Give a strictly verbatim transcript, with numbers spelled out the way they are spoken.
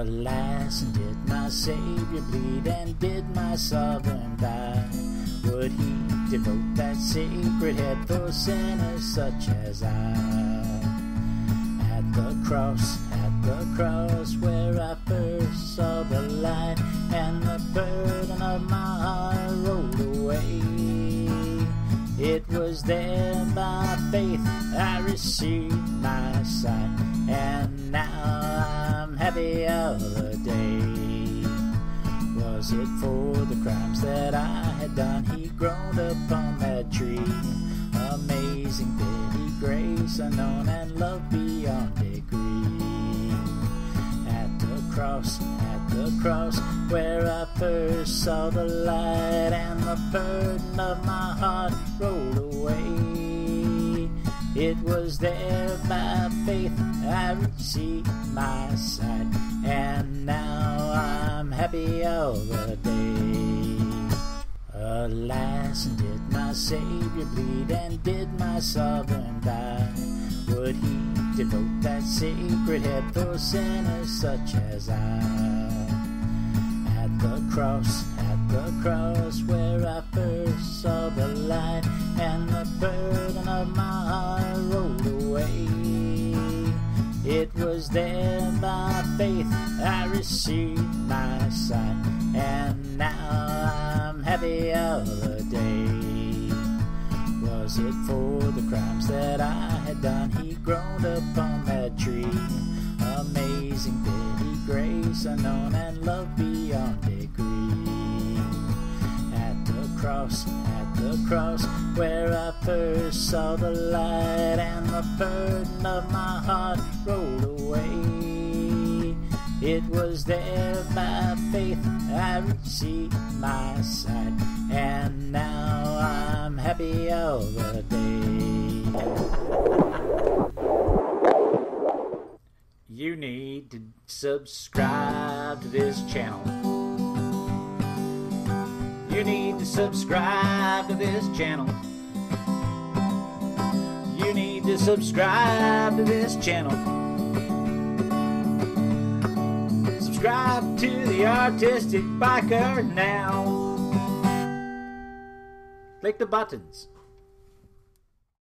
alas, did my Savior bleed, and did my Sovereign die? Would he devote that sacred head for sinners such as I? At the cross, at the cross, where I first saw the light, and the burden of my heart rolled away. It was there by faith I received my sight, and now I'm happy all the day. Was it for the crimes that I had done he groaned upon that tree? Amazing pity, grace unknown, and love beyond degree. At the cross, at the cross, where I first saw the light, and the burden of my heart rolled away. It was there by faith I received my sight, and now I'm happy all the day. Alas, did my Savior bleed, and did my Sovereign die? Would he devote that sacred head for sinners such as I? At the cross, at the cross, where I first saw the light, and the burden of my heart rolled away. It was there by faith I received my sight, and now I'm happy all the day. Was it for the crimes that I had done he groaned upon that tree? Amazing pity, grace unknown, and love beyond degree. At the cross, at the cross, where I first saw the light, and the burden of my heart rolled away. It was there by faith I received my sight, and now I'm happy all the day. You need to subscribe to this channel. You need to subscribe to this channel. You need to subscribe to this channel. Subscribe to The Artistic Biker now. Click the buttons.